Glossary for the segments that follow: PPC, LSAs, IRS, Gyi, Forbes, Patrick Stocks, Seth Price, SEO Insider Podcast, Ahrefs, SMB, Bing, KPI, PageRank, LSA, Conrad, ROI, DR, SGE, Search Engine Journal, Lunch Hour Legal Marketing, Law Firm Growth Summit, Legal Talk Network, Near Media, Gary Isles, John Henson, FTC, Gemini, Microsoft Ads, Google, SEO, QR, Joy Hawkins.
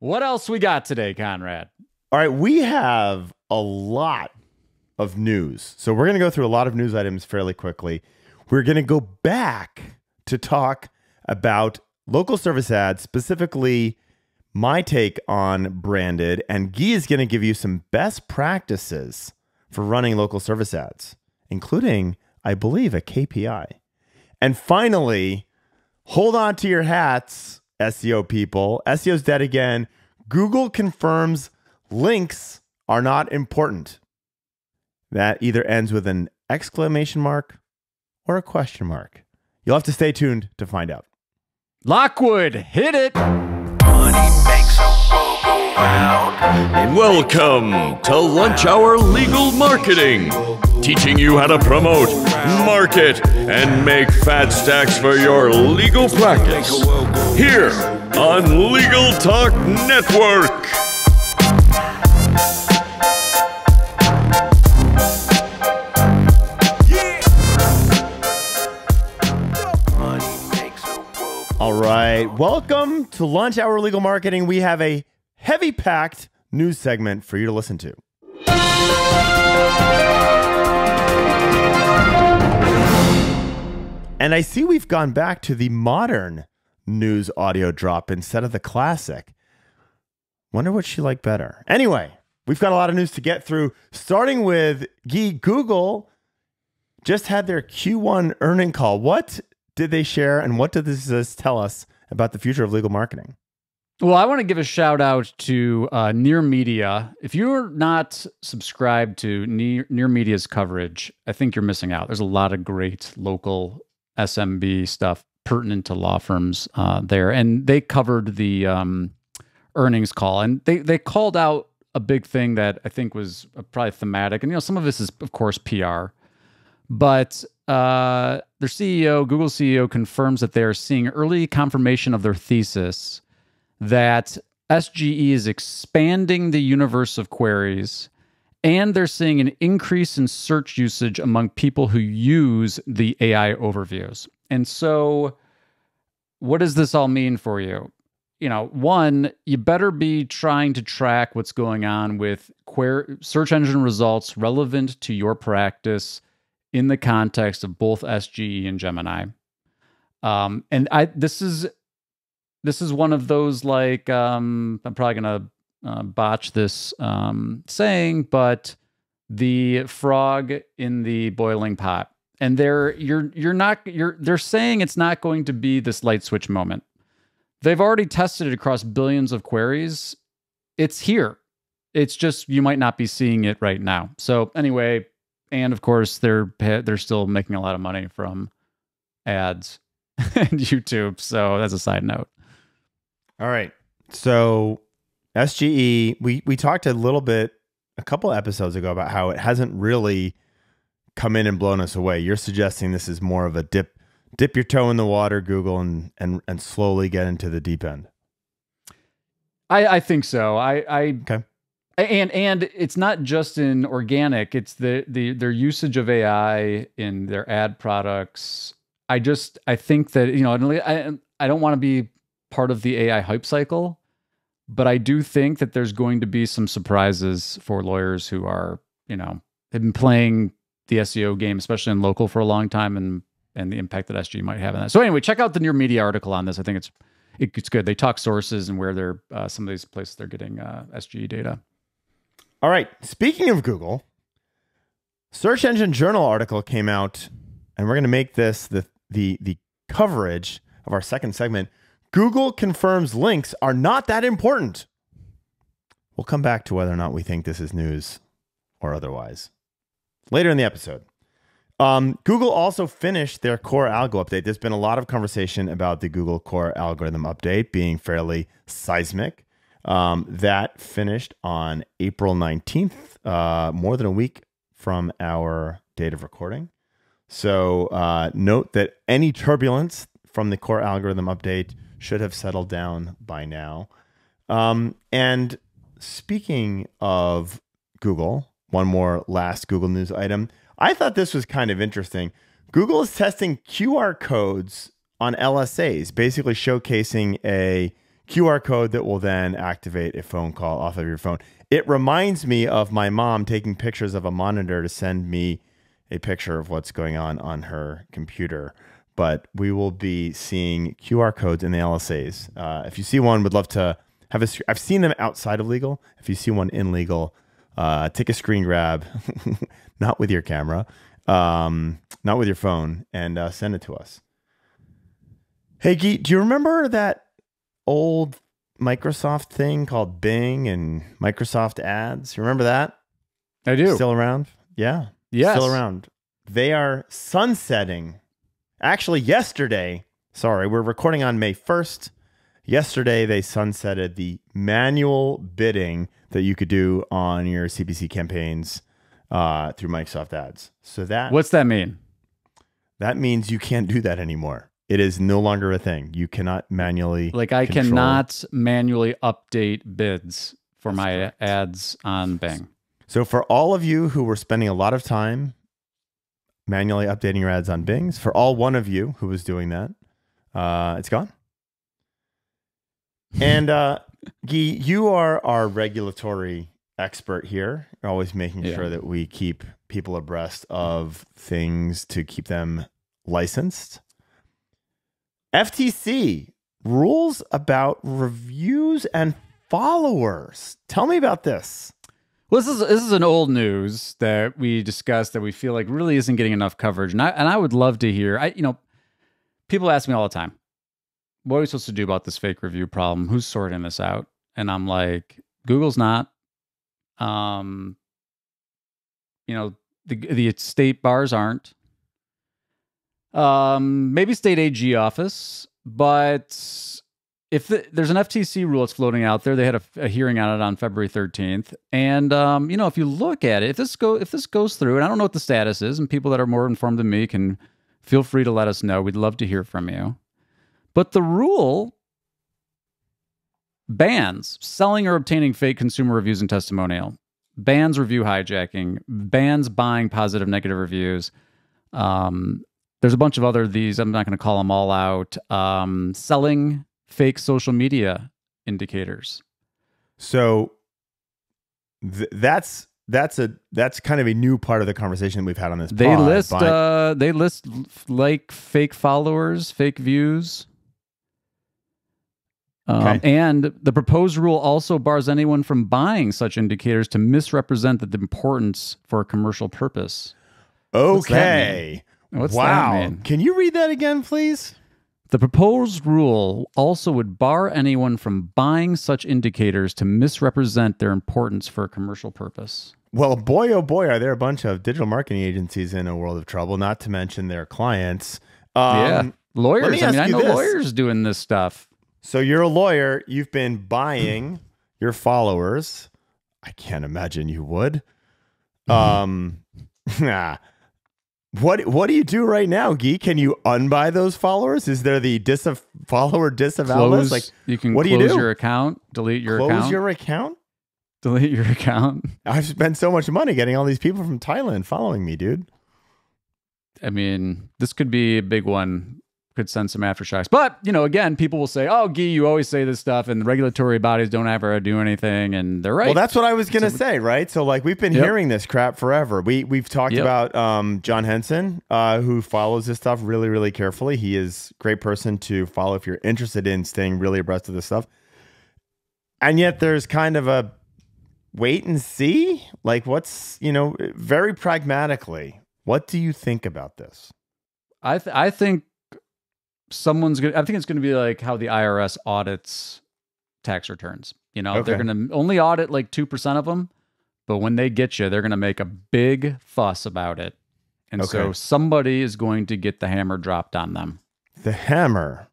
What else we got today, Conrad? All right, we have a lot of news. So we're going to go through a lot of news items fairly quickly. We're going to go back to talk about local service ads, specifically my take on branded, and Gyi is going to give you some best practices for running local service ads, including, I believe, a KPI. And finally, hold on to your hats, SEO people. SEO's dead again. Google confirms links are not important. That either ends with an exclamation mark or a question mark. You'll have to stay tuned to find out. Lockwood, hit it. Money makes a round. Welcome to Lunch Hour Legal Marketing, teaching you how to promote, market, and make fat stacks for your legal practice here on Legal Talk Network. All right, welcome to Lunch Hour Legal Marketing. We have a heavy-packed news segment for you to listen to. And I see we've gone back to the modern news audio drop instead of the classic. Wonder what she liked better. Anyway, we've got a lot of news to get through, starting with Gyi. Google just had their Q1 earning call. What did they share, and what did this tell us about the future of legal marketing? Well, I want to give a shout out to Near Media. If you're not subscribed to Near Media's coverage, I think you're missing out. There's a lot of great local SMB stuff pertinent to law firms there. And they covered the earnings call, and they called out a big thing that I think was probably thematic. And, you know, some of this is, of course, PR, but their CEO, Google CEO, confirms that they're seeing early confirmation of their thesis that SGE is expanding the universe of queries, and they're seeing an increase in search usage among people who use the AI overviews. And so what does this all mean for you? You know, one, you better be trying to track what's going on with search engine results relevant to your practice in the context of both SGE and Gemini. This is one of those, like, I'm probably going to botch this saying, but the frog in the boiling pot. And they're saying it's not going to be this light switch moment. They've already tested it across billions of queries. It's here. It's just, you might not be seeing it right now. So anyway, and of course they're still making a lot of money from ads and YouTube. So that's a side note. All right, so SGE, we talked a little bit a couple episodes ago about how it hasn't really come in and blown us away. You're suggesting this is more of a dip your toe in the water, Google, and slowly get into the deep end. I think so. Okay. And it's not just in organic; it's their usage of AI in their ad products. I think that, you know, I don't want to be part of the AI hype cycle, but I do think that there's going to be some surprises for lawyers who are, you know, have been playing the SEO game, especially in local, for a long time, and the impact that SG might have on that. So anyway, check out the Near Media article on this. I think it's good. They talk sources and where they're some of these places they're getting SG data. All right. Speaking of Google, Search Engine Journal article came out, and we're going to make this the coverage of our second segment. Google confirms links are not that important. We'll come back to whether or not we think this is news or otherwise later in the episode. Google also finished their core algo update. There's been a lot of conversation about the Google core algorithm update being fairly seismic. That finished on April 19th, more than a week from our date of recording. So note that any turbulence from the core algorithm update should have settled down by now. And speaking of Google, one more last Google news item. I thought this was kind of interesting. Google is testing QR codes on LSAs, basically showcasing a QR code that will then activate a phone call off of your phone. It reminds me of my mom taking pictures of a monitor to send me a picture of what's going on her computer. But we will be seeing QR codes in the LSAs. If you see one, would love to have a... I've seen them outside of legal. If you see one in legal, take a screen grab, not with your camera, not with your phone, and send it to us. Hey, Gyi, do you remember that old Microsoft thing called Bing and Microsoft Ads? You remember that? I do. Still around? Yeah. Yes. Still around. They are sunsetting. Actually, yesterday, sorry, we're recording on May 1st. Yesterday, they sunsetted the manual bidding that you could do on your CPC campaigns through Microsoft Ads. So that... What's that mean? That means you can't do that anymore. It is no longer a thing. You cannot manually... Like I cannot manually update bids for my ads on Bing. So for all of you who were spending a lot of time manually updating your ads on Bings, for all one of you who was doing that, it's gone. And Gyi, you are our regulatory expert here. You're always making sure that we keep people abreast of things to keep them licensed. FTC rules about reviews and followers. Tell me about this. Well, this is an old news that we discussed that we feel like really isn't getting enough coverage. And I would love to hear, you know, people ask me all the time, what are we supposed to do about this fake review problem? Who's sorting this out? And I'm like, Google's not. You know, the state bars aren't. Maybe state AG office, but if there's an FTC rule that's floating out there, they had a hearing on it on February 13th. And, you know, if you look at it, if this goes through, and I don't know what the status is, and people that are more informed than me can feel free to let us know. We'd love to hear from you. But the rule bans selling or obtaining fake consumer reviews and testimonial, bans review hijacking, bans buying positive, negative reviews, there's a bunch of other these. I'm not going to call them all out. Selling fake social media indicators. So that's kind of a new part of the conversation that we've had on this. They list like fake followers, fake views. And the proposed rule also bars anyone from buying such indicators to misrepresent the importance for a commercial purpose. Okay. Wow. Can you read that again, please? The proposed rule also would bar anyone from buying such indicators to misrepresent their importance for a commercial purpose. Well, boy, oh boy, are there a bunch of digital marketing agencies in a world of trouble, not to mention their clients. Yeah. Lawyers. I mean, I know lawyers doing this stuff. So you're a lawyer. You've been buying your followers. I can't imagine you would. What do you do right now, Gyi? Can you unbuy those followers? Is there the follower disavow list? Like, you can close your account, delete your account. Close your account? Delete your account. I've spent so much money getting all these people from Thailand following me, dude. I mean, this could be a big one. Could send some aftershocks. But, you know, again, people will say, oh, Gyi, you always say this stuff and the regulatory bodies don't ever do anything. And they're right. Well, that's what I was going to say, right? So, like, we've been hearing this crap forever. We've talked about John Henson, who follows this stuff really, really carefully. He is a great person to follow if you're interested in staying really abreast of this stuff. And yet there's kind of a wait and see. Like, what's, you know, very pragmatically, what do you think about this? I think... I think it's going to be like how the IRS audits tax returns. You know, they're going to only audit like 2% of them, but when they get you, they're going to make a big fuss about it. And so somebody is going to get the hammer dropped on them. The hammer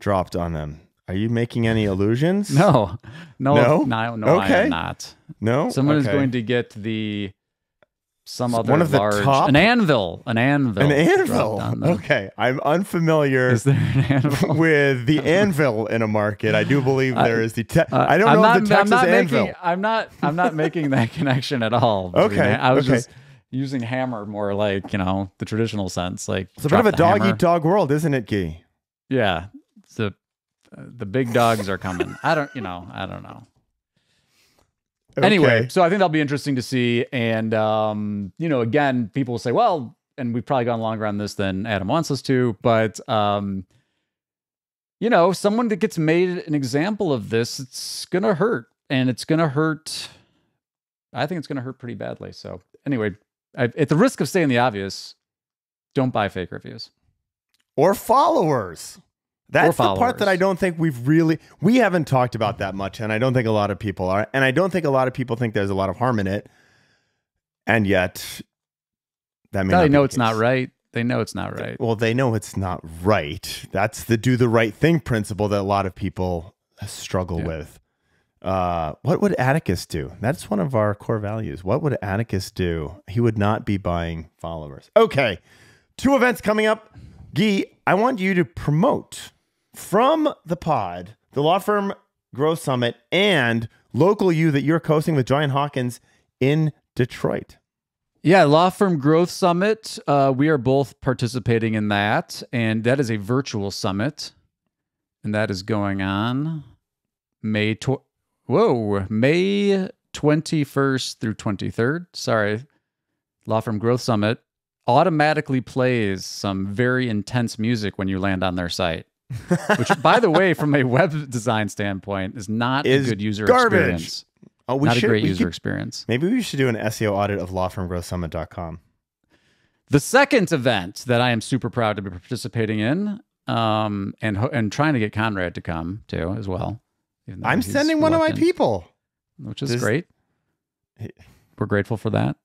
dropped on them. Are you making any allusions? No, no, I am not. No, someone is going to get the... An anvil. Okay. I'm unfamiliar with the anvil in a market. I do believe there is the... I don't know if the Texas anvil. I'm not making that connection at all. Okay. I was just using hammer more like, you know, the traditional sense. Like, it's a bit of a dog-eat-dog world, isn't it, Gyi? Yeah. It's a, The big dogs are coming. I don't know. Okay. Anyway, so I think that'll be interesting to see. And, you know, again, people will say, well, and we've probably gone longer on this than Adam wants us to, but, you know, someone that gets made an example of this, it's going to hurt. And it's going to hurt. I think it's going to hurt pretty badly. So anyway, at the risk of saying the obvious, don't buy fake reviews. Or followers. That's the part that I don't think we've really, we haven't talked about that much. And I don't think a lot of people are. And I don't think a lot of people think there's a lot of harm in it. And yet, that may not be the case. They know it's not right. They know it's not right. Well, they know it's not right. That's the do the right thing principle that a lot of people struggle with. What would Atticus do? That's one of our core values. What would Atticus do? He would not be buying followers. Okay. 2 events coming up. Gyi, I want you to promote from the pod, the Law Firm Growth Summit, and Local U that you're hosting with Joy Hawkins in Detroit. Yeah, Law Firm Growth Summit. We are both participating in that, and that is a virtual summit, and that is going on May 21st through 23rd. Sorry, Law Firm Growth Summit automatically plays some very intense music when you land on their site, which, by the way, from a web design standpoint, is not a good user experience. Oh, we not should, a great user experience. Maybe we should do an SEO audit of lawfirmgrowthsummit.com. The second event that I am super proud to be participating in, and trying to get Conrad to come to as well. I'm sending one of my people, which is great. We're grateful for that.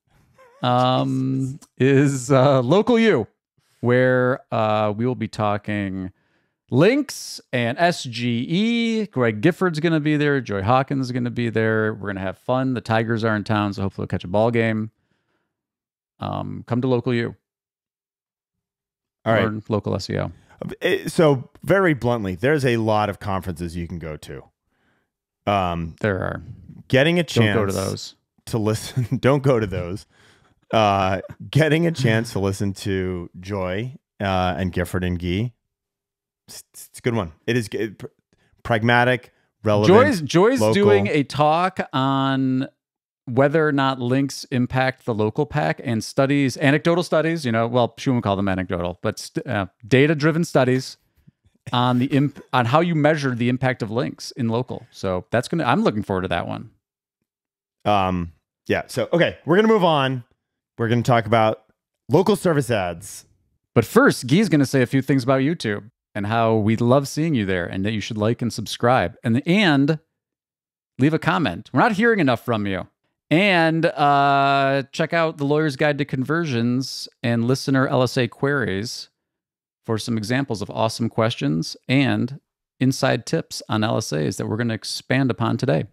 Is Local U, where we will be talking links and SGE. Greg Gifford's going to be there. Joy Hawkins is going to be there. We're going to have fun. The Tigers are in town, so hopefully we'll catch a ball game. Come to Local U. All right. Learn local SEO. So very bluntly, there's a lot of conferences you can go to. There are. Getting a chance. Don't go to those. To listen. Don't go to those. Getting a chance to listen to Joy and Gifford and Gyi. It's a good one. It is pragmatic, relevant. Joy's local. Doing a talk on whether or not links impact the local pack, and studies, anecdotal studies. You know, well, she wouldn't call them anecdotal, but data-driven studies on the on how you measure the impact of links in local. So that's gonna. I'm looking forward to that one. Yeah. So, okay, we're going to move on. We're going to talk about local service ads. But first, Gyi's going to say a few things about YouTube and how we love seeing you there and that you should like and subscribe and leave a comment. We're not hearing enough from you. And check out The Lawyer's Guide to Conversions and Listener LSA Queries for some examples of awesome questions and inside tips on LSAs that we're going to expand upon today.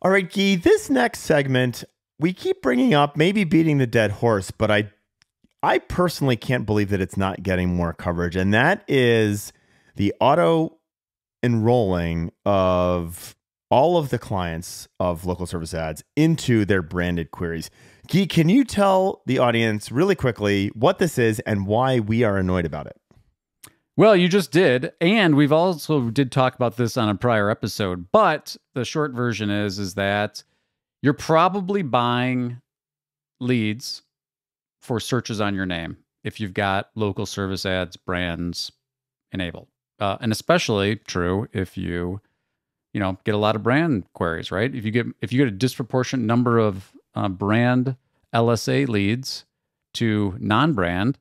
All right, Gyi, this next segment, we keep bringing up, maybe beating the dead horse, but I personally can't believe that it's not getting more coverage, and that is the auto-enrolling of all of the clients of local service ads into their branded queries. Gyi, can you tell the audience really quickly what this is and why we are annoyed about it? Well, you just did, and we've also did talk about this on a prior episode, but the short version is that you're probably buying leads for searches on your name if you've got local service ads brands enabled, and especially true if you know, get a lot of brand queries, right? If you get a disproportionate number of brand LSA leads to non-brand,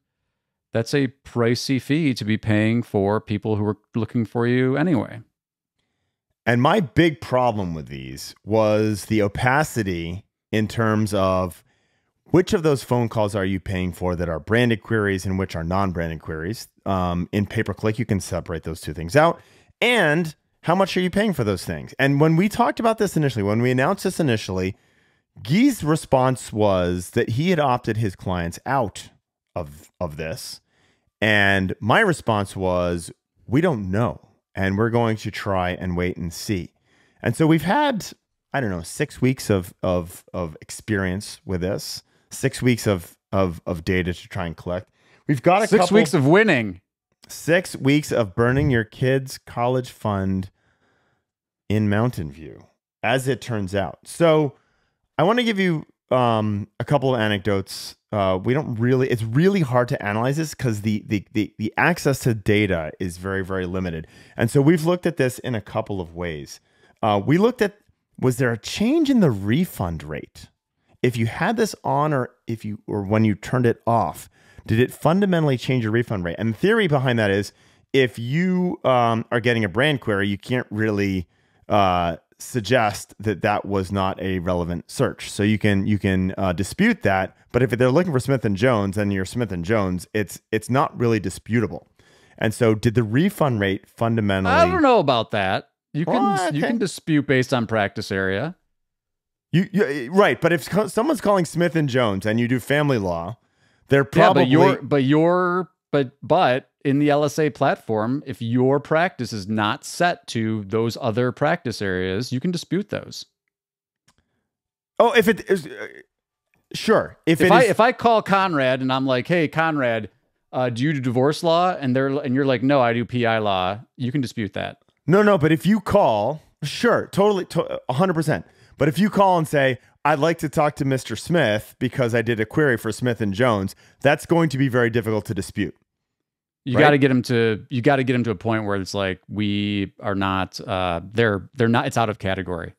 that's a pricey fee to be paying for people who are looking for you anyway. And my big problem with these was the opacity in terms of which of those phone calls are you paying for that are branded queries and which are non-branded queries. In pay-per-click, you can separate those two things out. And how much are you paying for those things? And when we talked about this initially, when we announced this initially, Gyi's response was that he had opted his clients out of this. And my response was, we don't know, and we're going to try and wait and see. And so we've had, I don't know, 6 weeks of experience with this, 6 weeks of data to try and collect. We've got a couple, 6 weeks of winning, 6 weeks of burning your kids' college fund in Mountain View, as it turns out. So I want to give you a couple of anecdotes. We don't really, it's really hard to analyze this because the access to data is very, very limited. And so we've looked at this in a couple of ways. We looked at, was there a change in the refund rate? If you had this on or when you turned it off, did it fundamentally change your refund rate? And the theory behind that is if you are getting a brand query, you can't really suggest that that was not a relevant search. So you can dispute that, but if they're looking for Smith & Jones and you're Smith & Jones, it's not really disputable. And so did the refund rate fundamentally... I don't know about that. You can dispute based on practice area. You right, but if someone's calling Smith & Jones and you do family law, they're probably... Yeah, but in the LSA platform, if your practice is not set to those other practice areas, you can dispute those. Oh, if it is, sure. If I call Conrad and I'm like, hey, Conrad, do you do divorce law? And you're like, no, I do PI law. You can dispute that. No. But if you call, sure, totally, 100%. But if you call and say, I'd like to talk to Mr. Smith because I did a query for Smith and Jones, that's going to be very difficult to dispute. You got to get them to, you got to get them to a point where it's like, we are not, they're not, it's out of category.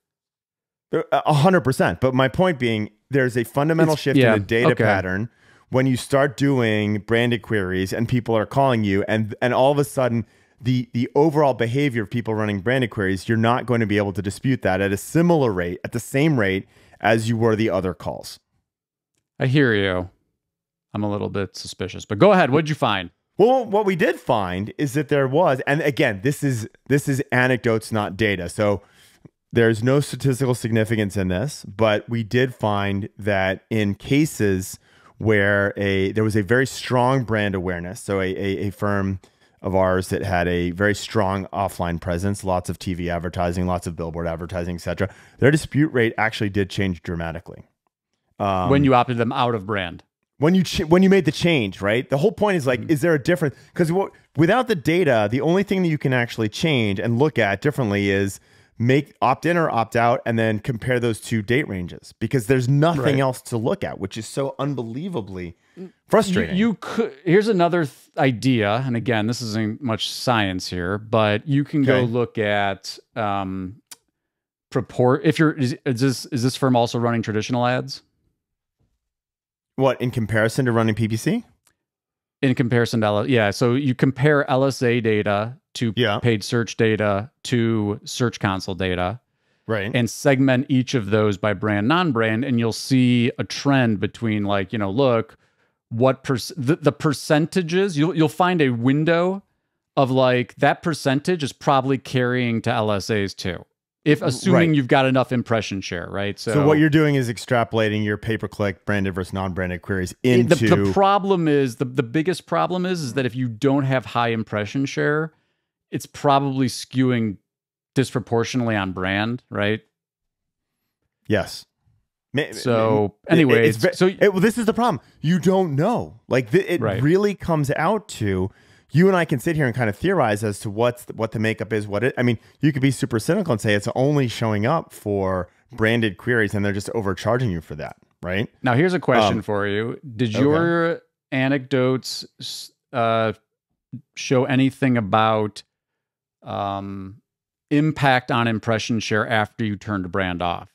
100%. But my point being, there's a fundamental shift in the data pattern when you start doing branded queries and people are calling you, and all of a sudden the overall behavior of people running branded queries, you're not going to be able to dispute that at a similar rate, at the same rate as you were the other calls. I hear you. I'm a little bit suspicious, but go ahead. What'd you find? Well, what we did find is that there was, and again, this is anecdotes, not data. So there's no statistical significance in this, but we did find that in cases where there was a very strong brand awareness, so a firm of ours that had a very strong offline presence, lots of TV advertising, lots of billboard advertising, etc., their dispute rate actually did change dramatically. When you opted them out of brand. When you made the change, right? The whole point is like, is there a difference? Because without the data, the only thing that you can actually change and look at differently is opt in or opt out, and then compare those two date ranges, because there's nothing else to look at, which is so unbelievably frustrating. Here's another idea, and again, this isn't much science here, but you can go look at is this firm also running traditional ads? What, in comparison to running PPC? In comparison to LSA, yeah. So you compare LSA data to paid search data to Search Console data, right? And segment each of those by brand, non-brand, and you'll see a trend between, like, you know, look what the percentages. You'll find a window of like that percentage is probably carrying to LSAs too. If assuming you've got enough impression share, right? So what you're doing is extrapolating your pay-per-click branded versus non-branded queries into... The problem is, the biggest problem is that if you don't have high impression share, it's probably skewing disproportionately on brand, right? Yes. So anyway, this is the problem. You don't know. Like it really comes out to... You and I can sit here and kind of theorize as to what the makeup is, I mean, you could be super cynical and say it's only showing up for branded queries and they're just overcharging you for that, right? Now, here's a question for you. Did your anecdotes show anything about impact on impression share after you turned brand off?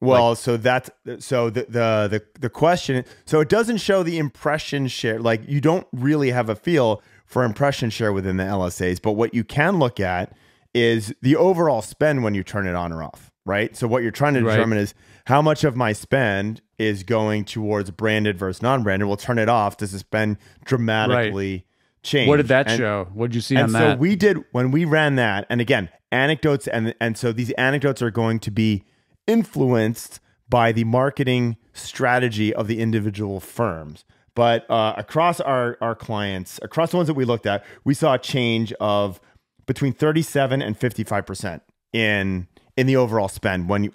Well, so that's, so the question, so it doesn't show the impression share, like you don't really have a feel for impression share within the LSAs, but what you can look at is the overall spend when you turn it on or off, right? So what you're trying to determine is how much of my spend is going towards branded versus non-branded. We'll turn it off. Does the spend dramatically change? What did that show? What did you see on that? So we did, when we ran that, and again, anecdotes, and so these anecdotes are going to be influenced by the marketing strategy of the individual firms. But across our clients, across the ones that we looked at, we saw a change of between 37 and 55% in the overall spend when you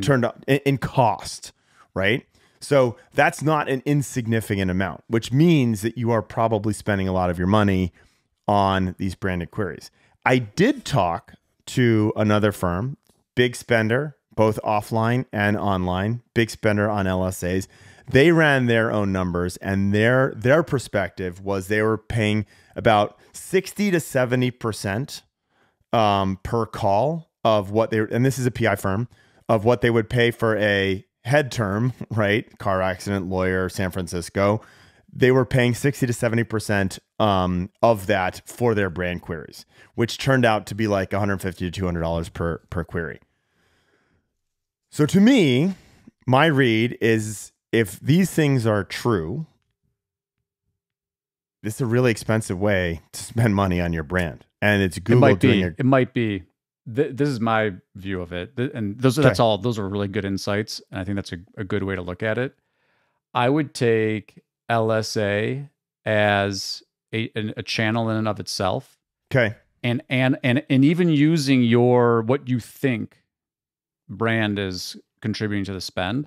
turned up in cost, right? So that's not an insignificant amount, which means that you are probably spending a lot of your money on these branded queries. I did talk to another firm, big spender, both offline and online, big spender on LSAs. They ran their own numbers, and their perspective was they were paying about 60 to 70% per call of what they were, and this is a PI firm, of what they would pay for a head term, right? Car accident, lawyer, San Francisco. They were paying 60 to 70% of that for their brand queries, which turned out to be like $150 to $200 per query. So to me, my read is if these things are true, this is a really expensive way to spend money on your brand. And it's Google it might be. This is my view of it. And those are really good insights. And I think that's a good way to look at it. I would take LSA as a channel in and of itself. Okay. And even using what you think brand is contributing to the spend.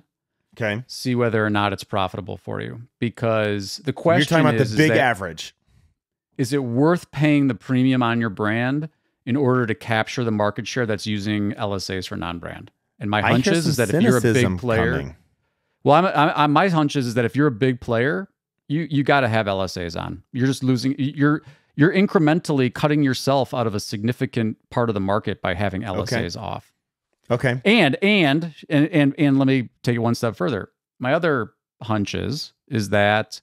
Okay. See whether or not it's profitable for you, because the question is, you're talking about the big average. Is it worth paying the premium on your brand in order to capture the market share that's using LSAs for non-brand? And my hunch is that if you're a big player, my hunch is that if you're a big player, you got to have LSAs on. You're just losing. You're incrementally cutting yourself out of a significant part of the market by having LSAs off. Okay. And let me take it one step further. My other hunch is that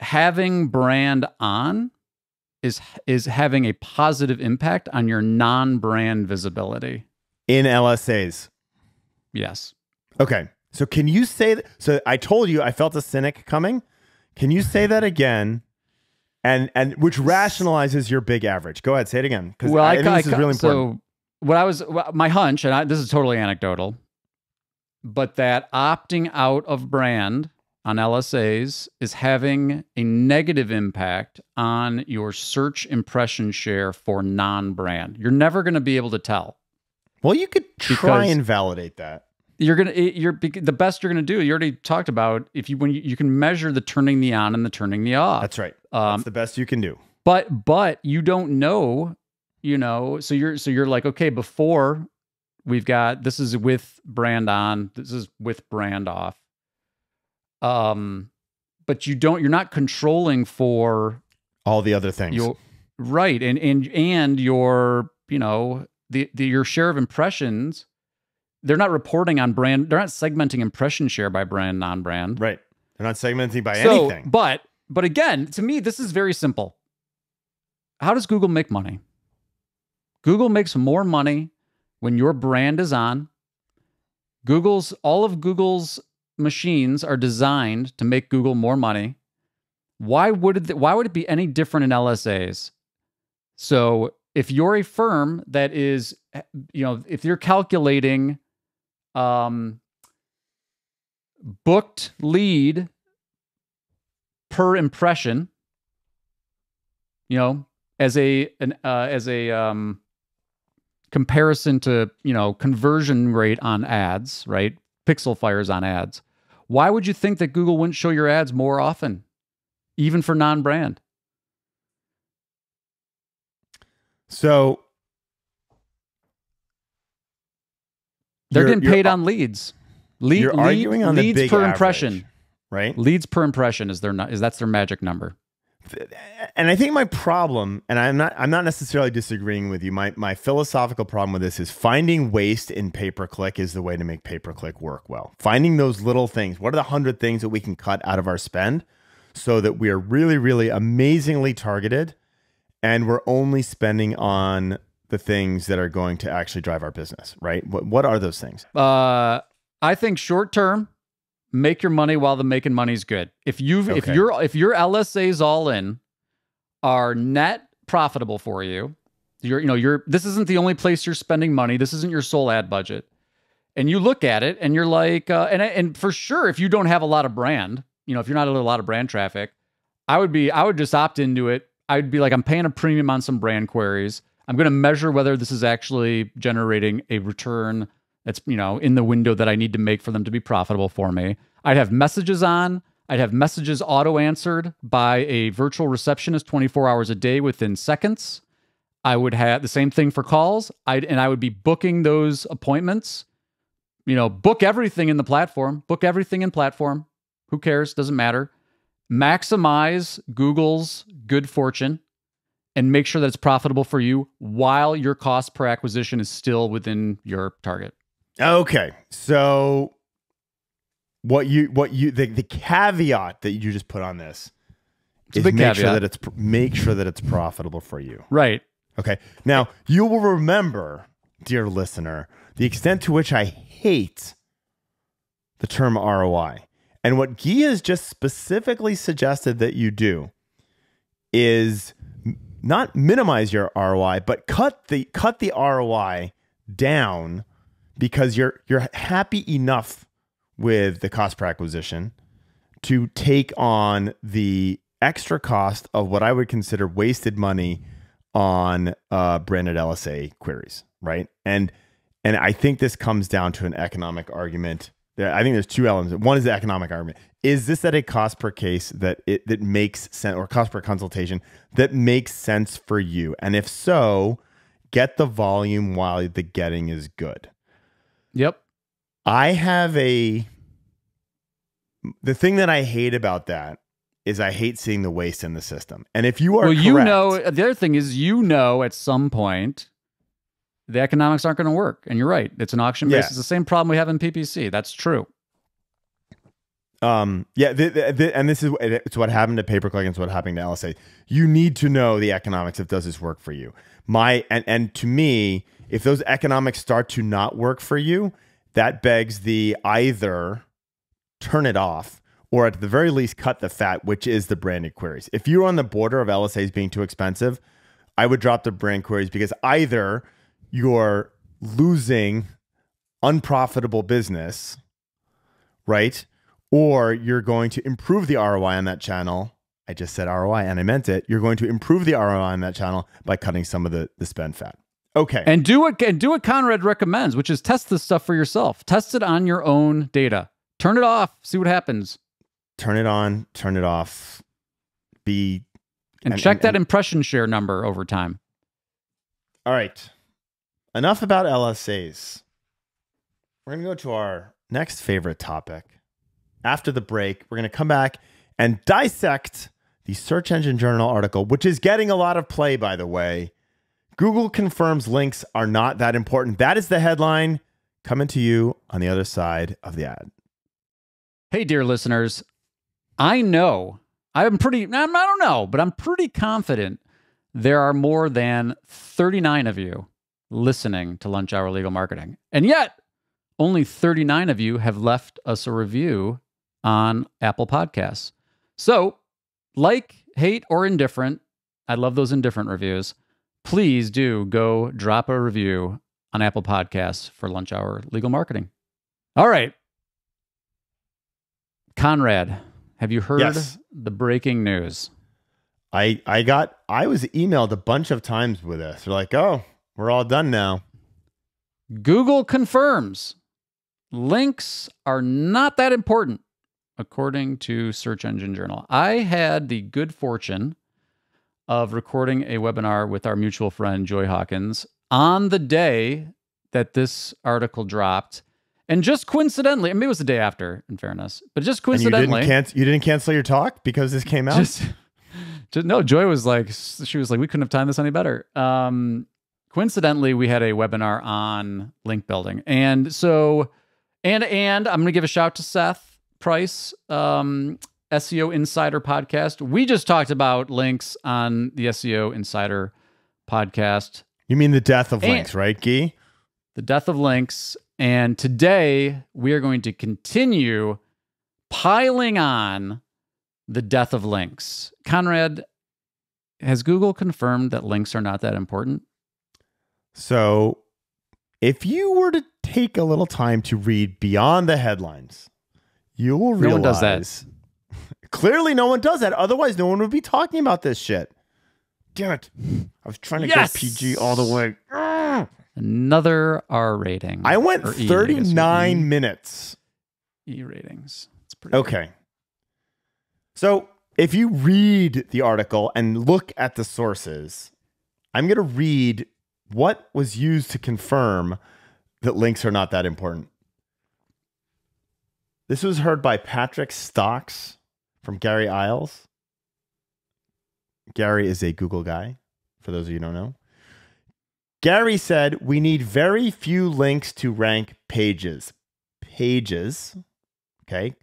having brand on is having a positive impact on your non-brand visibility in LSAs. Yes. Okay. So can you say that? So I told you I felt a cynic coming. Can you say that again? And which rationalizes your big average. Go ahead, say it again. Well, I think this is really important. So my hunch, and this is totally anecdotal, but that opting out of brand on LSAs is having a negative impact on your search impression share for non-brand. You're never going to be able to tell. Well, you could try and validate that. The best you're going to do, you already talked about, you can measure the turning the on and the turning the off. That's right. That's the best you can do. But you don't know. So you're like, okay, before we've got, this is with brand on, this is with brand off. But you're not controlling for all the other things. Right. And your, your share of impressions, they're not reporting on brand. They're not segmenting impression share by brand, non-brand. Right. They're not segmenting by anything. But again, to me, this is very simple. How does Google make money? Google makes more money when your brand is on. All of Google's machines are designed to make Google more money. Why would it be any different in LSAs? So if you're a firm that is, if you're calculating booked lead per impression, as a comparison to, conversion rate on ads, right? Pixel fires on ads. Why would you think that Google wouldn't show your ads more often, even for non-brand? So they're getting paid on leads. You're arguing on leads per impression, right? Leads per impression is their magic number. And I think my problem, and I'm not necessarily disagreeing with you. My philosophical problem with this is finding waste in pay-per-click is the way to make pay-per-click work well. Finding those little things. What are the 100 things that we can cut out of our spend so that we are really, really amazingly targeted and we're only spending on the things that are going to actually drive our business, right? What are those things? I think short-term, make your money while the making money's good. If your LSAs all in are net profitable for you, this isn't the only place you're spending money. This isn't your sole ad budget. And you look at it and you're like, and for sure, if you don't have a lot of brand, if you're not a lot of brand traffic, I would just opt into it. I'd be like, I'm paying a premium on some brand queries. I'm going to measure whether this is actually generating a return that's, in the window that I need to make for them to be profitable for me. I'd have messages on. I'd have messages auto-answered by a virtual receptionist 24 hours a day within seconds. I would have the same thing for calls. I would be booking those appointments. You know, book everything in the platform. Book everything in platform. Who cares? Doesn't matter. Maximize Google's good fortune and make sure that it's profitable for you while your cost per acquisition is still within your target. Okay. So the caveat that you just put on this is make sure that it's profitable for you. Right. Okay. Now, you will remember, dear listener, the extent to which I hate the term ROI. And what Gyi has just specifically suggested that you do is not minimize your ROI, but cut the ROI down because you're happy enough with the cost per acquisition to take on the extra cost of what I would consider wasted money on branded LSA queries, right? And I think this comes down to an economic argument. I think there's two elements. One is the economic argument. Is this at a cost per case that makes sense, or cost per consultation that makes sense for you? And if so, get the volume while the getting is good. Yep. I have the thing that I hate about that is I hate seeing the waste in the system. And if you are correct, you know, the other thing is, you know, at some point the economics aren't going to work. And you're right. It's an auction base. Yeah. It's the same problem we have in PPC. That's true. Yeah. And it's what happened to pay-per-click. And it's what happened to LSA. You need to know the economics of does this work for you. And to me, if those economics start to not work for you, that begs the either turn it off or at the very least cut the fat, which is the branded queries. If you're on the border of LSAs being too expensive, I would drop the brand queries because either you're losing unprofitable business, right? Or you're going to improve the ROI on that channel. I just said ROI and I meant it. You're going to improve the ROI on that channel by cutting some of the spend fat. Okay. And do what Conrad recommends, which is test this stuff for yourself. Test it on your own data. Turn it off. See what happens. Turn it on. Turn it off. Check that impression share number over time. All right. Enough about LSAs. We're going to go to our next favorite topic. After the break, we're going to come back and dissect the Search Engine Journal article, which is getting a lot of play, by the way. Google confirms links are not that important. That is the headline, coming to you on the other side of the ad. Hey, dear listeners. I know, I'm pretty confident there are more than 39 of you listening to Lunch Hour Legal Marketing. And yet, only 39 of you have left us a review on Apple Podcasts. So, like, hate, or indifferent, I love those indifferent reviews. Please do go drop a review on Apple Podcasts for Lunch Hour Legal Marketing. All right. Conrad, have you heard the breaking news? I was emailed a bunch of times with this. They're like, oh, we're all done now. Google confirms links are not that important, according to Search Engine Journal. I had the good fortune of recording a webinar with our mutual friend, Joy Hawkins, on the day that this article dropped. And just coincidentally, I mean, it was the day after, in fairness, but just coincidentally. You didn't cancel your talk because this came out? No, Joy was like, we couldn't have timed this any better. Coincidentally, we had a webinar on link building. And so, and I'm going to give a shout to Seth Price, SEO Insider Podcast. We just talked about links on the SEO Insider Podcast. You mean the death of links, right, Gyi? The death of links. And today we are going to continue piling on the death of links. Conrad, has Google confirmed that links are not that important? So if you were to take a little time to read beyond the headlines, you will realize... No one does that. Clearly no one does that. Otherwise, no one would be talking about this shit. Damn it. I was trying to go PG all the way. Another R rating. I went 39 minutes. E ratings. It's pretty okay. Good. So if you read the article and look at the sources... I'm going to read what was used to confirm that links are not that important. This was heard by Patrick Stocks from Gary Isles. Gary is a Google guy, for those of you who don't know. Gary said, we need very few links to rank pages. Pages, okay?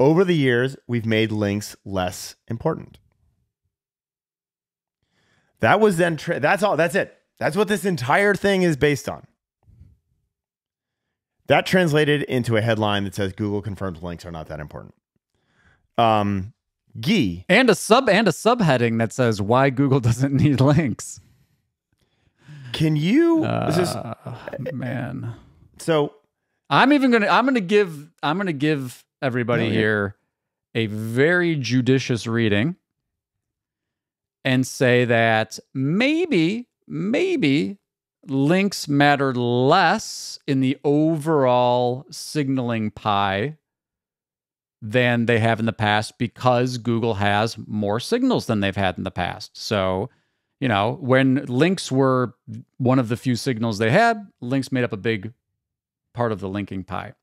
Over the years, we've made links less important. That was then, that's all, that's it. That's what this entire thing is based on. That translated into a headline that says Google confirms links are not that important. Gyi. And a subheading that says why Google doesn't need links. Can you, man. So I'm going to give everybody here a very judicious reading and say that maybe links matter less in the overall signaling pie than they have in the past because Google has more signals than they've had in the past. So, you know, when links were one of the few signals they had, links made up a big part of the linking pie.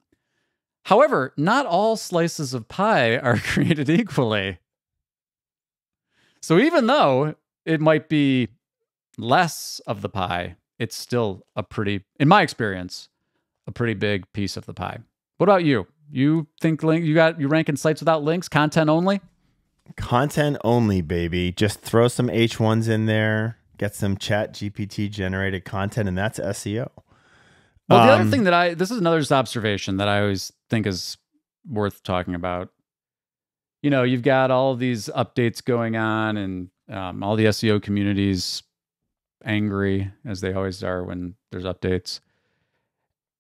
However, not all slices of pie are created equally. So even though it might be less of the pie, it's still a pretty, in my experience, a pretty big piece of the pie. What about you? You think you rank in sites without links, content only? Content only, baby. Just throw some H1s in there, get some chat GPT generated content, and that's SEO. Well, the other thing that this is another observation that I always think is worth talking about. You know, you've got all of these updates going on and all the SEO communities angry as they always are when there's updates.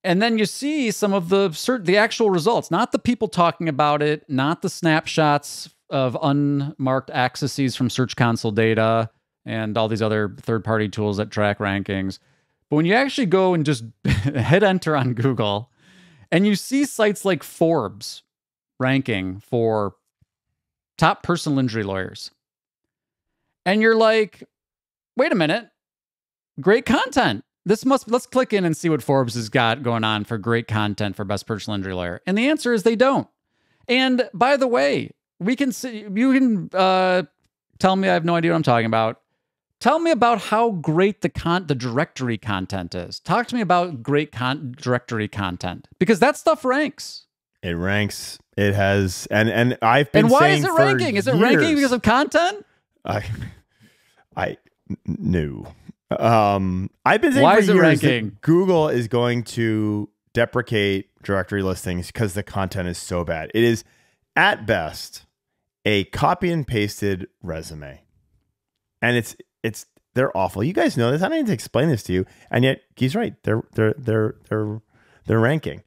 And then you see some of the actual results, not the people talking about it, not the snapshots of unmarked axes from Search Console data and all these other third-party tools that track rankings. But when you actually go and just hit enter on Google and you see sites like Forbes ranking for top personal injury lawyers, and you're like, wait a minute, great content. Let's click in and see what Forbes has got going on for great content for best personal injury lawyer. And the answer is they don't. And by the way, we can see, you can tell me I have no idea what I'm talking about. Tell me about how great the directory content is. Talk to me about great directory content, because that stuff ranks. It ranks. It has, and I've been. And why saying is it ranking? Is it ranking because of content? I knew. I've been saying why for is it years ranking? That Google is going to deprecate directory listings because the content is so bad. It is at best a copy and pasted resume, and they're awful. You guys know this. I don't need to explain this to you. And yet Gyi's right. They're ranking.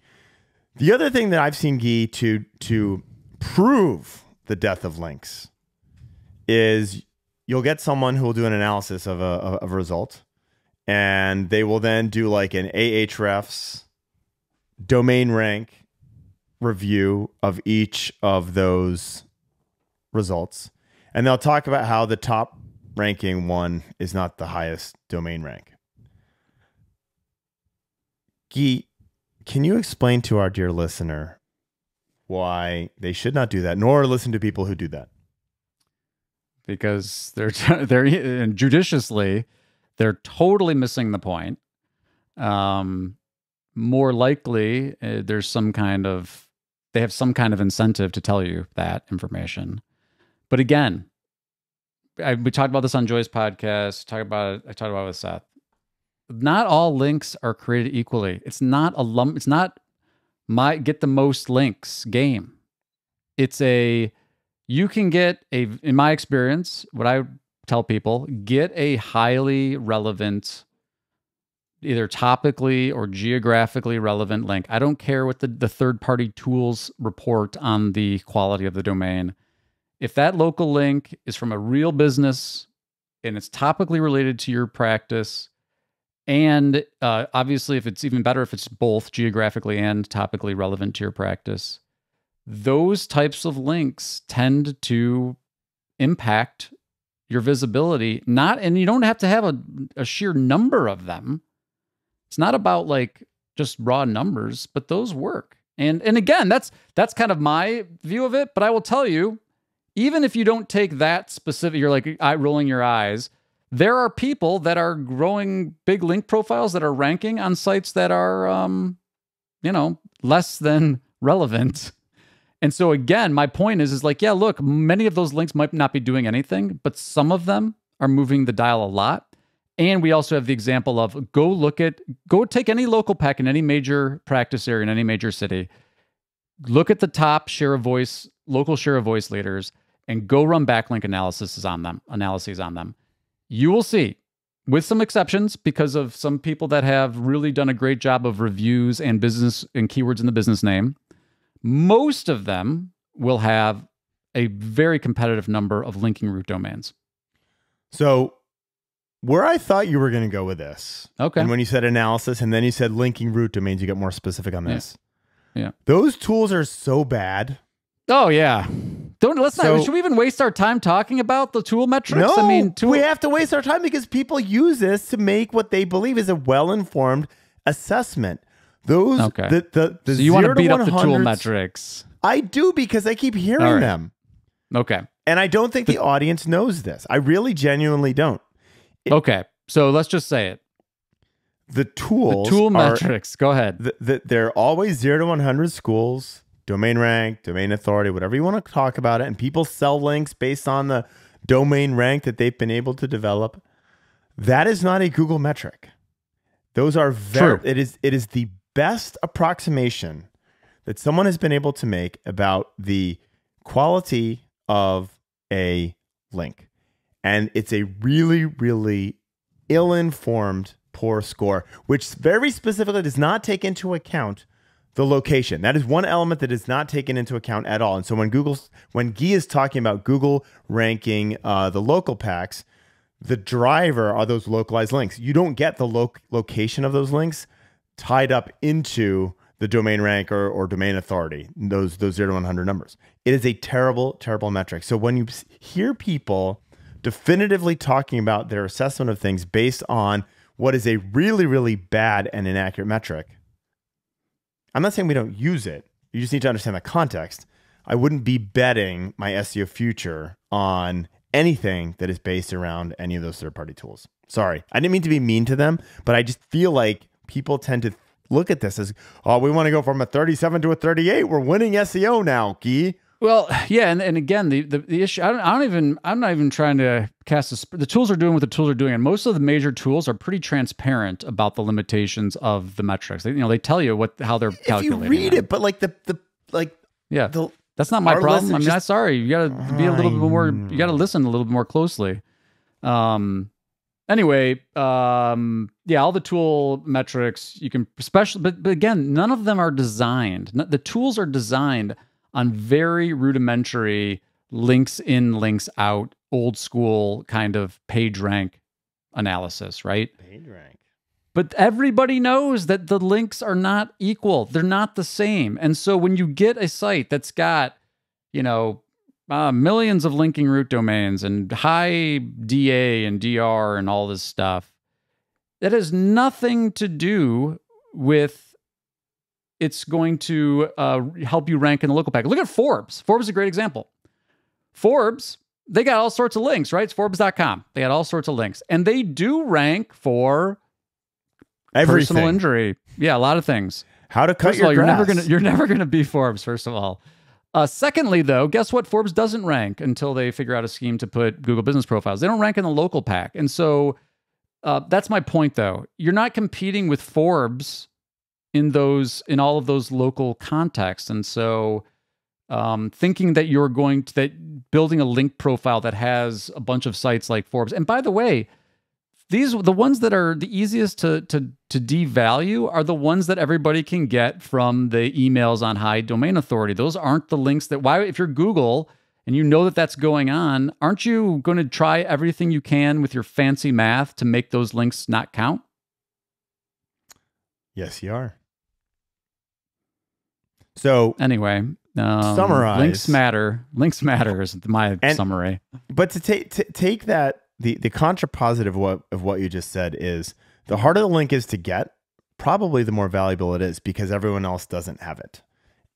The other thing that I've seen Gyi to prove the death of links is, you'll get someone who will do an analysis of a result, and they will then do like an Ahrefs domain rank review of each of those results. And they'll talk about how the top ranking one is not the highest domain rank. Gyi, can you explain to our dear listener why they should not do that, nor listen to people who do that? Because they're judiciously, they're totally missing the point. More likely, there's some kind of, they have some kind of incentive to tell you that information. But again, we talked about this on Joy's podcast. I talked about it with Seth. Not all links are created equally. It's not a lump. It's not my get the most links game. It's a, you can get a, in my experience, what I tell people, get a highly relevant, either topically or geographically relevant link. I don't care what the third-party tools report on the quality of the domain. If that local link is from a real business and it's topically related to your practice, and obviously if it's even better if it's both geographically and topically relevant to your practice, those types of links tend to impact your visibility, not, and you don't have to have a sheer number of them. It's not about like just raw numbers, but those work. And again, that's kind of my view of it. But I will tell you, even if you don't take that specific, you're like rolling your eyes, there are people that are growing big link profiles that are ranking on sites that are, you know, less than relevant. And so again, my point is like, yeah, look, many of those links might not be doing anything, but some of them are moving the dial a lot. And we also have the example of go take any local pack in any major practice area in any major city, look at the top share of voice, local share of voice leaders, and go run backlink analysis on them, You will see, with some exceptions because of some people that have really done a great job of reviews and business and keywords in the business name, most of them will have a very competitive number of linking root domains. So where I thought you were going to go with this. Okay. And when you said analysis and then you said linking root domains, you get more specific on this. Yeah. Those tools are so bad. Oh yeah. Should we even waste our time talking about the tool metrics? No, I mean, we have to waste our time because people use this to make what they believe is a well-informed assessment. Those, okay. So you want to beat up the tool metrics. I do, because I keep hearing them. Okay. And I don't think the audience knows this. I really genuinely don't. Okay, so let's just say it. The tool metrics. Go ahead. They're always 0 to 100 schools, domain rank, domain authority, whatever you want to talk about it. And people sell links based on the domain rank that they've been able to develop. That is not a Google metric. Those are very. True. It is the best approximation that someone has been able to make about the quality of a link. And it's a really, really ill-informed, poor score, which very specifically does not take into account the location. That is one element that is not taken into account at all. And so when Gyi is talking about Google ranking the local packs, the driver are those localized links. You don't get the location of those links tied up into the domain rank or domain authority, those 0 to 100 numbers. It is a terrible, terrible metric. So when you hear people definitively talking about their assessment of things based on what is a really, really bad and inaccurate metric, I'm not saying we don't use it. You just need to understand the context. I wouldn't be betting my SEO future on anything that is based around any of those third-party tools. Sorry, I didn't mean to be mean to them, but I just feel like people tend to look at this as, oh, we want to go from a 37 to a 38. We're winning SEO now, Gyi. Well, yeah, and again, the issue, I'm not even trying to cast the tools are doing what the tools are doing, and most of the major tools are pretty transparent about the limitations of the metrics. They, you know, they tell you how they're calculating. If you read it, but like that's not my problem. I mean, I'm sorry, you got to be a little bit more. You got to listen a little bit more closely. Anyway, yeah, all the tool metrics you can, especially, but again, none of them are designed. The tools are designed on very rudimentary links in, links out, old school kind of PageRank analysis, right? PageRank. But everybody knows that the links are not equal. They're not the same. And so when you get a site that's got, you know, millions of linking root domains and high DA and DR and all this stuff, that has nothing to do with it's going to help you rank in the local pack. Look at Forbes. Forbes is a great example. Forbes, they got all sorts of links, right? It's Forbes.com. They had all sorts of links. And they do rank for everything. Personal injury. Yeah, a lot of things. How to cut your grass. You're never going to be Forbes, first of all. Secondly, though, guess what? Forbes doesn't rank until they figure out a scheme to put Google business profiles. They don't rank in the local pack. And so that's my point, though. You're not competing with Forbes in all of those local contexts. And so thinking that you're going to, that building a link profile that has a bunch of sites like Forbes. And by the way, the ones that are the easiest to devalue are the ones that everybody can get from the emails on high domain authority. Those aren't the links that, if you're Google and you know that that's going on, aren't you going to try everything you can with your fancy math to make those links not count? Yes, you are. So anyway, Summarize. Links matter. Links matter is my summary. But to take that, the contrapositive of what you just said is the harder the link is to get, probably the more valuable it is because everyone else doesn't have it.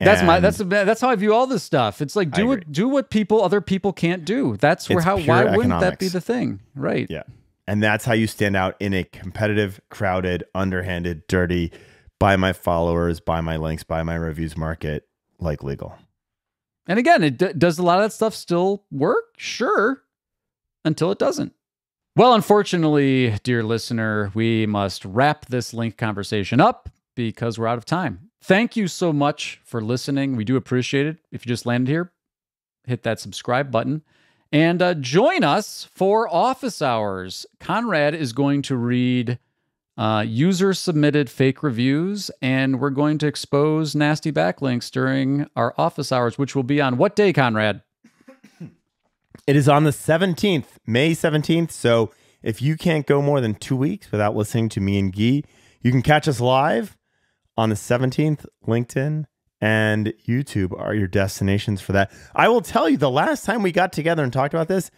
And that's how I view all this stuff. It's like do what other people can't do. That's where why wouldn't that be the thing, right? Yeah, and that's how you stand out in a competitive, crowded, underhanded, dirty, buy my followers, buy my links, buy my reviews market, like legal. And again, does a lot of that stuff still work? Sure, until it doesn't. Well, unfortunately, dear listener, we must wrap this link conversation up because we're out of time. Thank you so much for listening. We do appreciate it. If you just landed here, hit that subscribe button and join us for office hours. Conrad is going to read user-submitted fake reviews, and we're going to expose nasty backlinks during our office hours, which will be on what day, Conrad? It is on the 17th, May 17th. So if you can't go more than 2 weeks without listening to me and Gyi, you can catch us live on the 17th. LinkedIn and YouTube are your destinations for that. I will tell you, the last time we got together and talked about this,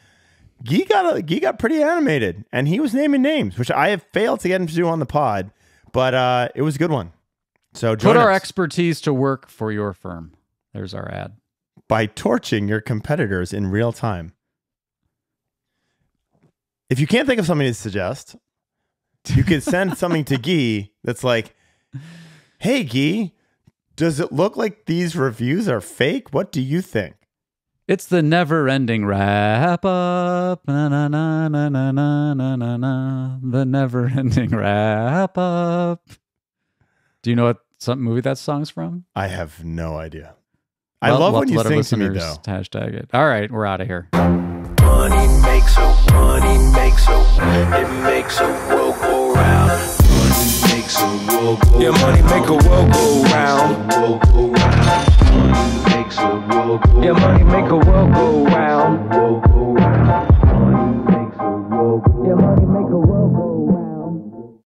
Gyi got pretty animated, and he was naming names, which I have failed to get him to do on the pod, but it was a good one. So join us. Put our expertise to work for your firm. There's our ad. By torching your competitors in real time. If you can't think of something to suggest, you could send something to Gyi that's like, hey, Gyi, does it look like these reviews are fake? What do you think? It's the never-ending wrap-up. The never-ending wrap-up. Do you know what movie that song's from? I have no idea. I love when you sing to me, though. Hashtag it. All right, we're out of here. Money make a world go round. Yeah, money make a world go round.